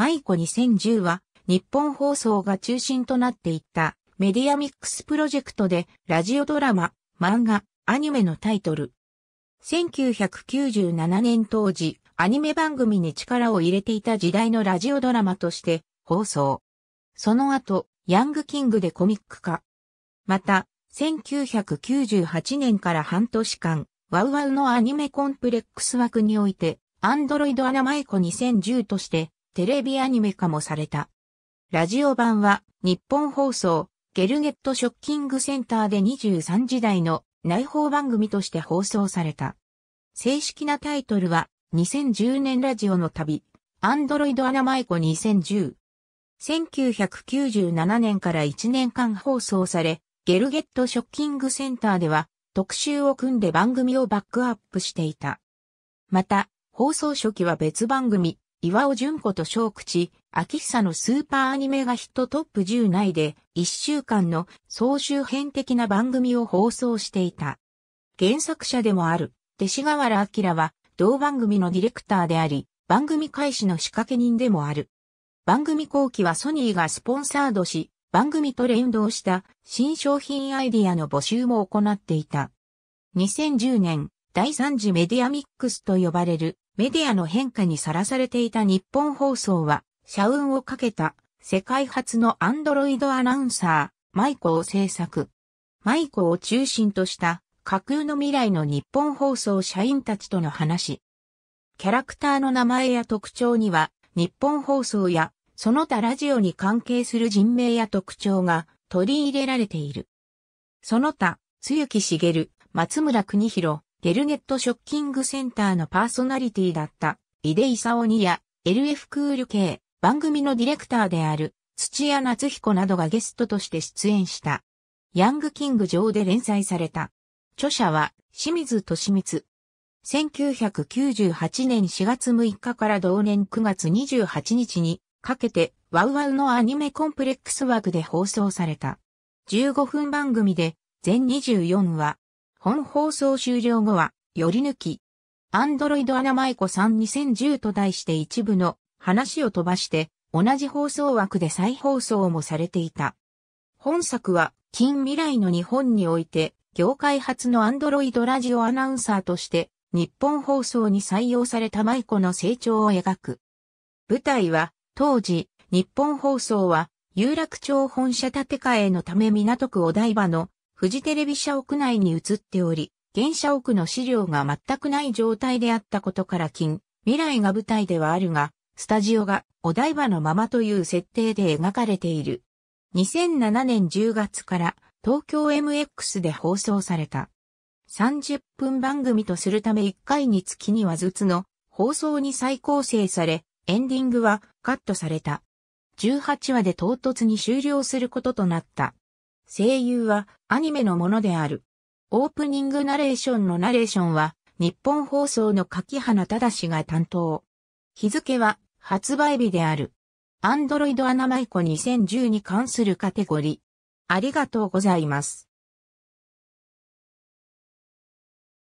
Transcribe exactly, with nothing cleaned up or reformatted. マイコにせんじゅう は日本放送が中心となっていったメディアミックスプロジェクトでラジオドラマ、漫画、アニメのタイトル。せんきゅうひゃくきゅうじゅうななねん当時、アニメ番組に力を入れていた時代のラジオドラマとして放送。その後、ヤングキングでコミック化。また、せんきゅうひゃくきゅうじゅうはちねんから半年間、ワウワウのアニメコンプレックス枠において、アンドロイドアナマイコにせんじゅうとして、テレビアニメ化もされた。ラジオ版は、日本放送、ゲルゲットショッキングセンターでにじゅうさんじ台の内包番組として放送された。正式なタイトルは、にせんじゅうねんラジオの旅、アンドロイドアナマイコにせんじゅう。せんきゅうひゃくきゅうじゅうななねんからいちねんかん放送され、ゲルゲットショッキングセンターでは特集を組んで番組をバックアップしていた。また、放送初期は別番組、岩尾純子と小口、明久のスーパーアニメがヒットトップじゅう内でいっしゅうかんの総集編的な番組を放送していた。原作者でもある、勅使河原明は同番組のディレクターであり、番組開始の仕掛け人でもある。番組後期はソニーがスポンサードし、番組と連動した新商品アイディアの募集も行っていた。にせんじゅうねん、だいさん次メディアミックスと呼ばれるメディアの変化にさらされていた日本放送は、社運をかけた世界初のアンドロイドアナウンサー、マイコを制作。マイコを中心とした架空の未来の日本放送社員たちとの話。キャラクターの名前や特徴には、日本放送や、その他ラジオに関係する人名や特徴が取り入れられている。その他、露木茂、松村邦弘、ゲルゲットショッキングセンターのパーソナリティだった、井出勲や、エルエフ クール系、番組のディレクターである、土屋夏彦などがゲストとして出演した。ヤングキング上で連載された。著者は、清水俊光。せんきゅうひゃくきゅうじゅうはちねんしがつむいかから同年くがつにじゅうはちにちに、かけて、ワウワウのアニメコンプレックス枠で放送された。じゅうごふん番組で、全にじゅうよんわ。本放送終了後は、より抜き。アンドロイドアナマイコさんにせんじゅうと題して一部の話を飛ばして、同じ放送枠で再放送もされていた。本作は、近未来の日本において、業界初のアンドロイドラジオアナウンサーとして、日本放送に採用されたマイコの成長を描く。舞台は、当時、日本放送は、有楽町本社建て替えのため港区お台場のフジテレビ社屋内に移っており、現社屋の資料が全くない状態であったことから近未来が舞台ではあるが、スタジオがお台場のままという設定で描かれている。にせんななねんじゅうがつから東京 エムエックス で放送された。さんじゅっぷん番組とするためいっかいにつきにわずつの放送に再構成され、エンディングはカットされた。じゅうはちわで唐突に終了することとなった。声優はアニメのものである。オープニングナレーションのナレーションは日本放送の柿花忠が担当。日付は発売日である。アンドロイドアナマイコにせんじゅうに関するカテゴリー。ありがとうございます。